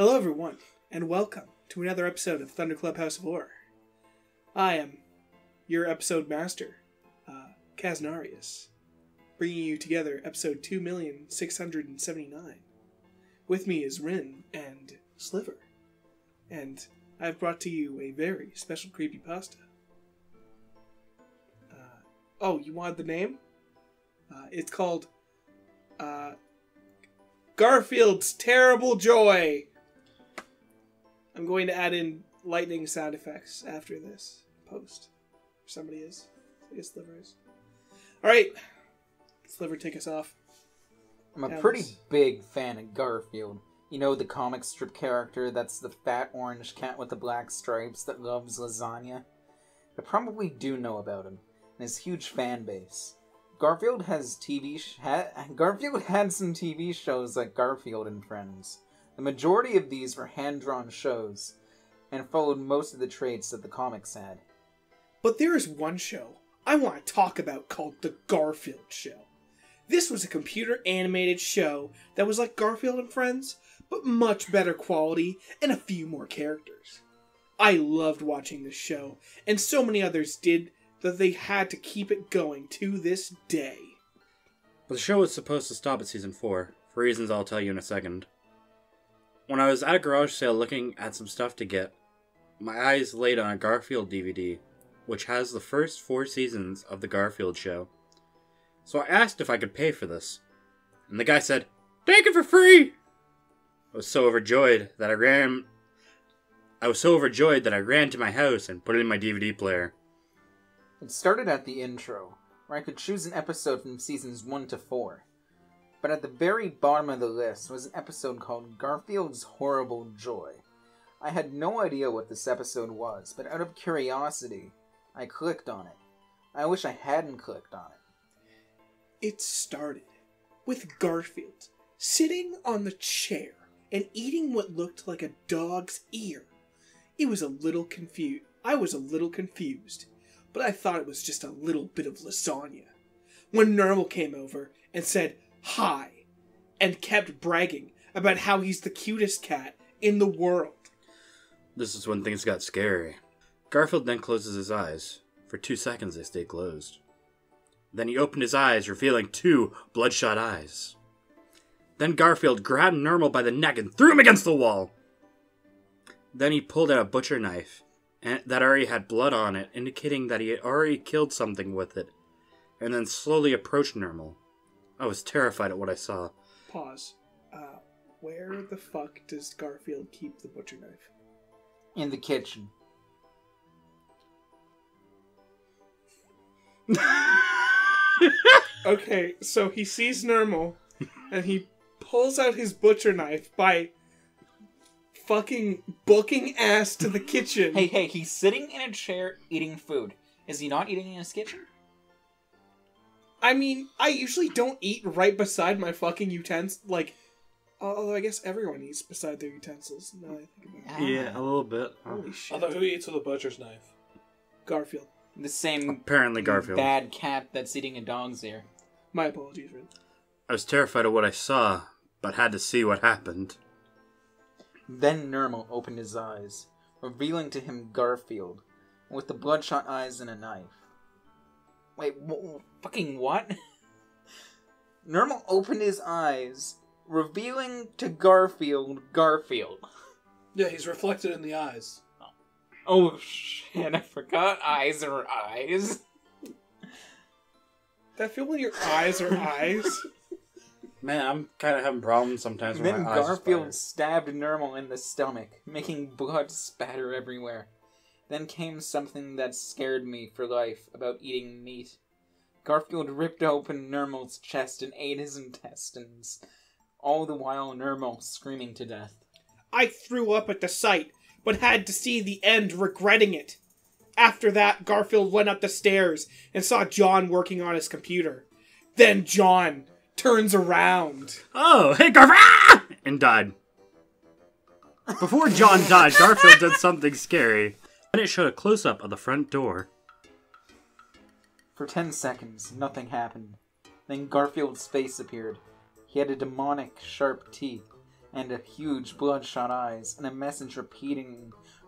Hello everyone, and welcome to another episode of ThunderClub House of Horror. I am your episode master, Kasnarius, bringing you together episode 2,679. With me is Rin and Sliver, and I've brought to you a very special creepypasta. Oh, you wanted the name? It's called Garfield's Terrible Joy. I'm going to add in lightning sound effects after this post. Somebody is. I guess Sliver is. Alright. Sliver, take us off. I'm a pretty big fan of Garfield. You know, the comic strip character that's the fat orange cat with the black stripes that loves lasagna? I probably do know about him and his huge fan base. Garfield had some TV shows like Garfield and Friends. The majority of these were hand-drawn shows, and followed most of the traits that the comics had. But there is one show I want to talk about called The Garfield Show. This was a computer-animated show that was like Garfield and Friends, but much better quality and a few more characters. I loved watching this show, and so many others did, that they had to keep it going to this day. But the show was supposed to stop at Season 4, for reasons I'll tell you in a second. When I was at a garage sale looking at some stuff to get, my eyes laid on a Garfield DVD, which has the first 4 seasons of The Garfield Show. So I asked if I could pay for this, and the guy said, "Take it for free!" I was so overjoyed that I ran to my house and put it in my DVD player. It started at the intro, where I could choose an episode from seasons 1 to 4. But at the very bottom of the list was an episode called Garfield's Horrible Joy. I had no idea what this episode was, but out of curiosity, I clicked on it. I wish I hadn't clicked on it. It started with Garfield sitting on the chair and eating what looked like a dog's ear. I was a little confused, but I thought it was just a little bit of lasagna. When Nermal came over and said, "Hi," and kept bragging about how he's the cutest cat in the world. This is when things got scary. Garfield then closes his eyes. For 2 seconds they stay closed. Then he opened his eyes, revealing 2 bloodshot eyes. Then Garfield grabbed Nermal by the neck and threw him against the wall. Then he pulled out a butcher knife that already had blood on it, indicating that he had already killed something with it, and then slowly approached Nermal. I was terrified at what I saw. Pause. Where the fuck does Garfield keep the butcher knife? In the kitchen. Okay, so he sees Nermal, and he pulls out his butcher knife by fucking booking ass to the kitchen. Hey, he's sitting in a chair eating food. Is he not eating in his kitchen? I mean, I usually don't eat right beside my fucking utensils. Like, although I guess everyone eats beside their utensils. Now that I think about it. Yeah, a little bit. Holy shit. Although who eats with a butcher's knife? Garfield. The same apparently Garfield. Bad cat that's eating a dog's ear. My apologies, Rin. I was terrified of what I saw, but had to see what happened. Then Nermal opened his eyes, revealing to him Garfield, with the bloodshot eyes and a knife. Wait, fucking what? Nermal opened his eyes, revealing to Garfield, Garfield. Yeah, he's reflected in the eyes. Oh shit, I forgot eyes are eyes. That feel when your eyes are eyes? Man, I'm kind of having problems sometimes with my eyes. Then Garfield stabbed Nermal in the stomach, making blood spatter everywhere. Then came something that scared me for life about eating meat. Garfield ripped open Nermal's chest and ate his intestines, all the while Nermal screaming to death. I threw up at the sight, but had to see the end regretting it. After that, Garfield went up the stairs and saw Jon working on his computer. Then Jon turns around. Oh, hey Garfield! And died. Before Jon died, Garfield did something scary. Then it showed a close-up of the front door. For 10 seconds, nothing happened. Then Garfield's face appeared. He had a demonic, sharp teeth, and huge bloodshot eyes, and a message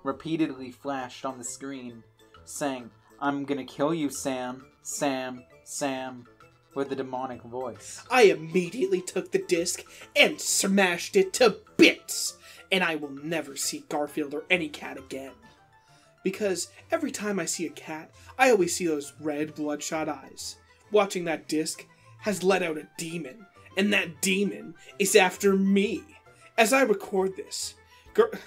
repeatedly flashed on the screen, saying, "I'm gonna kill you, Sam, Sam, Sam," with a demonic voice. I immediately took the disc and smashed it to bits, and I will never see Garfield or any cat again. Because every time I see a cat, I always see those red bloodshot eyes. Watching that disc has let out a demon, and that demon is after me. As I record this, Garfield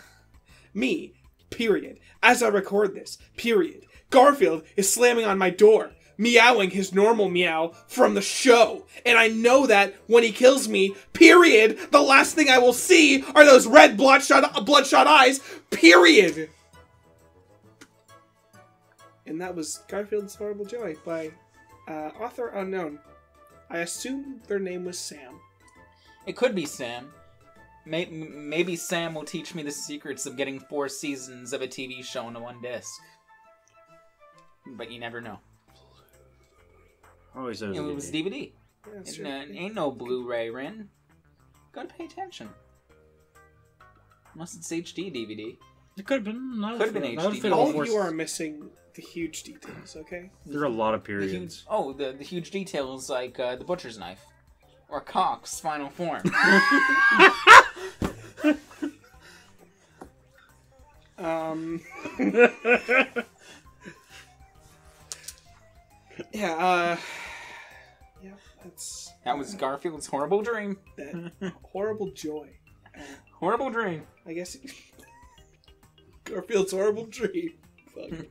is slamming on my door, meowing his normal meow from the show. And I know that when he kills me, period, the last thing I will see are those red bloodshot eyes, period. And that was Garfield's Horrible Joy by author unknown. I assume their name was Sam. It could be Sam. Maybe Sam will teach me the secrets of getting 4 seasons of a TV show into 1 disc. But you never know. Always it was DVD. Yeah, it ain't no Blu-ray, Rin. Gotta pay attention. Unless it's HD DVD. It could have been. Could have been HD. All of you are missing the huge details, okay? There are a lot of periods. The huge details, like the butcher's knife. Or Cox's final form. Yeah, that was Garfield's Horrible Dream. That Horrible Joy. Horrible Dream. I guess Garfield's Horrible Dream. Fuck.